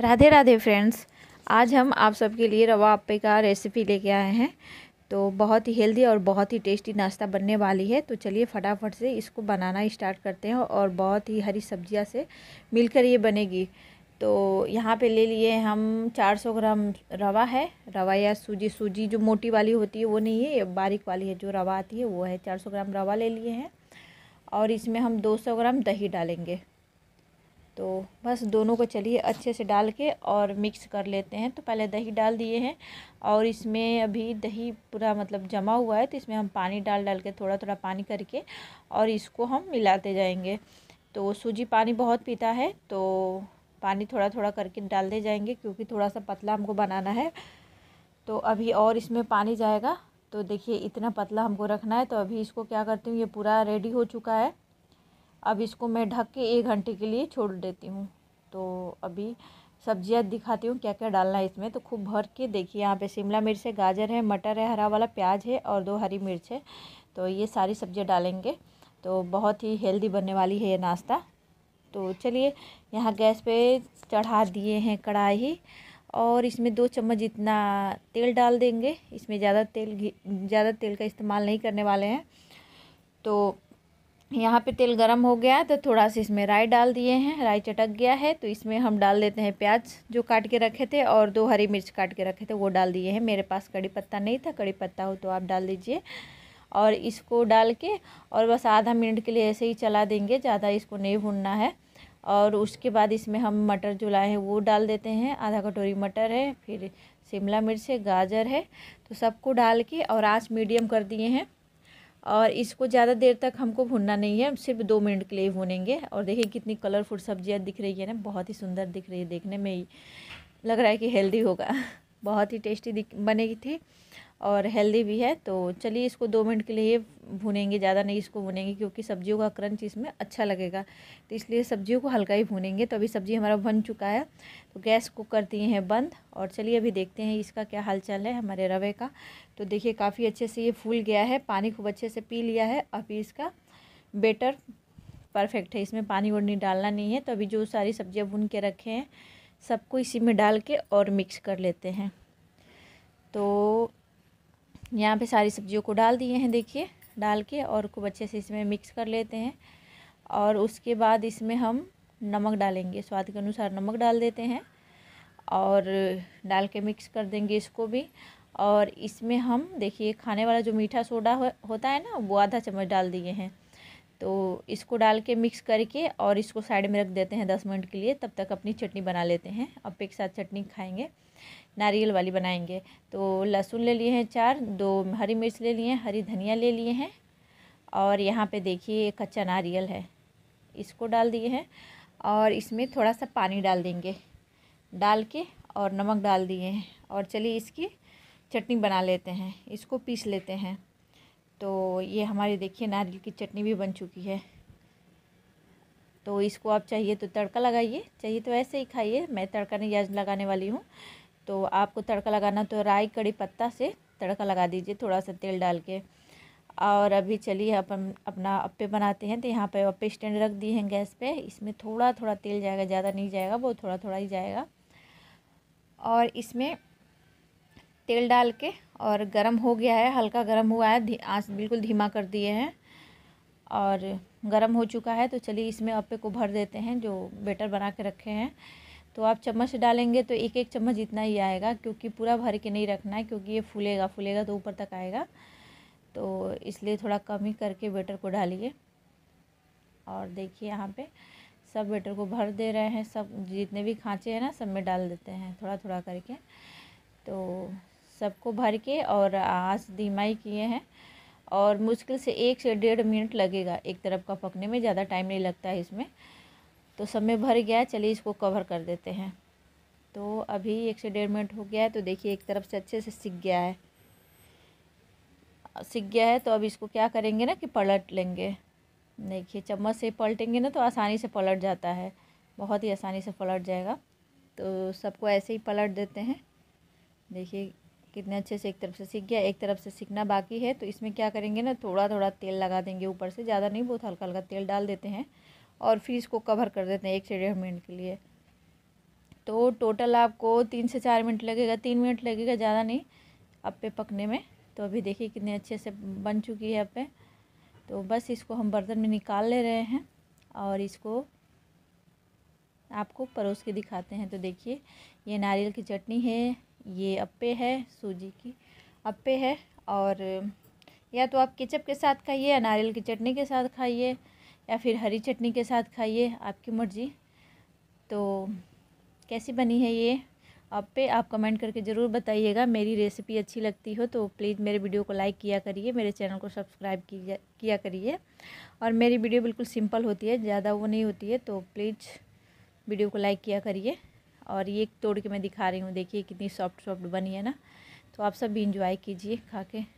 Radhe Radhe friends, आज हम आप सबके लिए रवा अप्पे का रेसिपी लेके आए हैं। तो बहुत ही हेल्दी और बहुत ही टेस्टी नाश्ता बनने वाली है। तो चलिए फटाफट से इसको बनाना स्टार्ट करते हैं और बहुत ही हरी सब्जियां से मिलकर ये बनेगी। तो यहाँ पे ले लिए हम 400 ग्राम रवा है, रवा या सूजी जो मोटी वाली होती है वो नहीं है, बारीक वाली है जो रवा आती है वो है। 400 ग्राम रवा ले लिए हैं और इसमें हम 200 ग्राम दही डालेंगे। तो बस दोनों को चलिए अच्छे से डाल के और मिक्स कर लेते हैं। तो पहले दही डाल दिए हैं और इसमें अभी दही पूरा मतलब जमा हुआ है, तो इसमें हम पानी डाल के थोड़ा थोड़ा पानी करके और इसको हम मिलाते जाएंगे। तो सूजी पानी बहुत पीता है, तो पानी थोड़ा थोड़ा करके डालते जाएंगे क्योंकि थोड़ा सा पतला हमको बनाना है। तो अभी और इसमें पानी जाएगा। तो देखिए इतना पतला हमको रखना है। तो अभी इसको क्या करती हूँ, ये पूरा रेडी हो चुका है। अब इसको मैं ढक के 1 घंटे के लिए छोड़ देती हूँ। तो अभी सब्जियाँ दिखाती हूँ क्या क्या डालना है इसमें। तो खूब भर के देखिए, यहाँ पे शिमला मिर्च है, गाजर है, मटर है, हरा वाला प्याज है और 2 हरी मिर्च है। तो ये सारी सब्जियाँ डालेंगे। तो बहुत ही हेल्दी बनने वाली है ये नाश्ता। तो चलिए यहाँ गैस पे चढ़ा दिए हैं कढ़ाई और इसमें 2 चम्मच इतना तेल डाल देंगे। इसमें ज़्यादा तेल का इस्तेमाल नहीं करने वाले हैं। तो यहाँ पे तेल गरम हो गया है, तो थोड़ा सा इसमें राई डाल दिए हैं। राई चटक गया है तो इसमें हम डाल देते हैं प्याज जो काट के रखे थे और 2 हरी मिर्च काट के रखे थे वो डाल दिए हैं। मेरे पास कड़ी पत्ता नहीं था, कड़ी पत्ता हो तो आप डाल दीजिए। और इसको डाल के और बस आधा मिनट के लिए ऐसे ही चला देंगे, ज़्यादा इसको नहीं भूनना है। और उसके बाद इसमें हम मटर जो लाए हैं वो डाल देते हैं। आधा कटोरी मटर है, फिर शिमला मिर्च है, गाजर है। तो सबको डाल के और आँच मीडियम कर दिए हैं और इसको ज़्यादा देर तक हमको भूनना नहीं है, सिर्फ 2 मिनट के लिए भूनेंगे। और देखिए कितनी कलरफुल सब्जियाँ दिख रही है ना, बहुत ही सुंदर दिख रही है, देखने में ही लग रहा है कि हेल्दी होगा। बहुत ही टेस्टी बनेगी थी और हेल्दी भी है। तो चलिए इसको 2 मिनट के लिए भूनेंगे, ज़्यादा नहीं इसको भूनेंगे क्योंकि सब्जियों का क्रंच इसमें अच्छा लगेगा, तो इसलिए सब्जियों को हल्का ही भूनेंगे। तो अभी सब्जी हमारा बन चुका है। तो गैस को कर दिए हैं बंद और चलिए अभी देखते हैं इसका क्या हालचाल है हमारे रवे का। तो देखिए काफ़ी अच्छे से ये फूल गया है, पानी खूब अच्छे से पी लिया है। अभी इसका बेटर परफेक्ट है, इसमें पानी और नहीं डालना नहीं है। तो अभी जो सारी सब्जियाँ भून के रखे हैं सबको इसी में डाल के और मिक्स कर लेते हैं। तो यहाँ पे सारी सब्जियों को डाल दिए हैं, देखिए डाल के और खूब अच्छे से इसमें मिक्स कर लेते हैं। और उसके बाद इसमें हम नमक डालेंगे, स्वाद के अनुसार नमक डाल देते हैं और डाल के मिक्स कर देंगे इसको भी। और इसमें हम देखिए खाने वाला जो मीठा सोडा होता है ना, वो आधा चम्मच डाल दिए हैं। तो इसको डाल के मिक्स करके और इसको साइड में रख देते हैं 10 मिनट के लिए। तब तक अपनी चटनी बना लेते हैं, अप्पे के साथ चटनी खाएंगे, नारियल वाली बनाएंगे। तो लहसुन ले लिए हैं 4, 2 हरी मिर्च ले लिए हैं, हरी धनिया ले लिए हैं और यहाँ पे देखिए कच्चा नारियल है, इसको डाल दिए हैं। और इसमें थोड़ा सा पानी डाल देंगे, डाल के और नमक डाल दिए हैं। और चलिए इसकी चटनी बना लेते हैं, इसको पीस लेते हैं। तो ये हमारी देखिए नारियल की चटनी भी बन चुकी है। तो इसको आप चाहिए तो तड़का लगाइए, चाहिए तो ऐसे ही खाइए। मैं तड़का नहीं आज लगाने वाली हूँ। तो आपको तड़का लगाना तो राई कड़ी पत्ता से तड़का लगा दीजिए, थोड़ा सा तेल डाल के। और अभी चलिए अपन अपना अप्पे बनाते हैं। तो यहाँ पे अप्पे स्टैंड रख दिए हैं गैस पे। इसमें थोड़ा थोड़ा तेल जाएगा, ज़्यादा नहीं जाएगा, वो थोड़ा थोड़ा ही जाएगा। और इसमें तेल डाल के और गरम हो गया है, हल्का गरम हुआ है, आँच बिल्कुल धीमा कर दिए हैं और गरम हो चुका है। तो चलिए इसमें अप्पे को भर देते हैं जो बैटर बना के रखे हैं। तो आप चम्मच डालेंगे तो 1-1 चम्मच इतना ही आएगा क्योंकि पूरा भर के नहीं रखना है, क्योंकि ये फूलेगा तो ऊपर तक आएगा। तो इसलिए थोड़ा कम ही करके बैटर को डालिए। और देखिए यहाँ पे सब बैटर को भर दे रहे हैं, सब जितने भी खाँचे हैं ना सब में डाल देते हैं थोड़ा थोड़ा करके। तो सबको भर के और आँच धीमा ही किए हैं और मुश्किल से 1 से 1.5 मिनट लगेगा एक तरफ का पकने में, ज़्यादा टाइम नहीं लगता है इसमें। तो सब में भर गया है, चलिए इसको कवर कर देते हैं। तो अभी 1 से 1.5 मिनट हो गया है। तो देखिए एक तरफ से अच्छे से सिक गया है। तो अब इसको क्या करेंगे ना कि पलट लेंगे। देखिए चम्मच से पलटेंगे ना तो आसानी से पलट जाता है, बहुत ही आसानी से पलट जाएगा। तो सबको ऐसे ही पलट देते हैं। देखिए कितने अच्छे से एक तरफ से सिक गया, एक तरफ से सिकना बाकी है। तो इसमें क्या करेंगे ना, थोड़ा थोड़ा तेल लगा देंगे ऊपर से, ज़्यादा नहीं, बहुत हल्का हल्का तेल डाल देते हैं और फिर इसको कवर कर देते हैं 1 से 1.5 मिनट के लिए। तो टोटल आपको 3 से 4 मिनट लगेगा, 3 मिनट लगेगा, ज़्यादा नहीं अप्पे पकने में। तो अभी देखिए कितने अच्छे से बन चुकी है अप्पे। तो बस इसको हम बर्तन में निकाल ले रहे हैं और इसको आपको परोस के दिखाते हैं। तो देखिए ये नारियल की चटनी है, ये अप्पे है, सूजी की अप्पे है, और या तो आप केचप के साथ खाइए या नारियल की चटनी के साथ खाइए या फिर हरी चटनी के साथ खाइए, आपकी मर्ज़ी। तो कैसी बनी है ये अप्पे आप कमेंट करके ज़रूर बताइएगा। मेरी रेसिपी अच्छी लगती हो तो प्लीज़ मेरे वीडियो को लाइक किया करिए, मेरे चैनल को सब्सक्राइब किया करिए। और मेरी वीडियो बिल्कुल सिंपल होती है, ज़्यादा वो नहीं होती है, तो प्लीज़ वीडियो को लाइक किया करिए। और ये तोड़ के मैं दिखा रही हूँ, देखिए कितनी सॉफ्ट बनी है ना। तो आप सब भी इंजॉय कीजिए खा के।